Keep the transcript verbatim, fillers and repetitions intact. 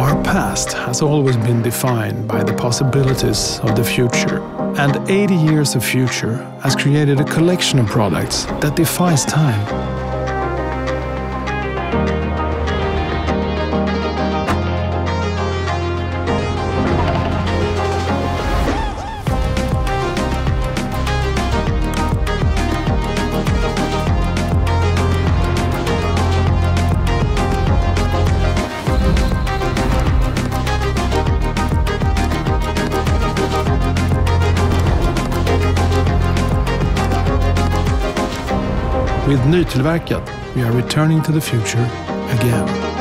Our past has always been defined by the possibilities of the future. And eighty years of future has created a collection of products that defies time. With Nytillverkad, we are returning to the future again.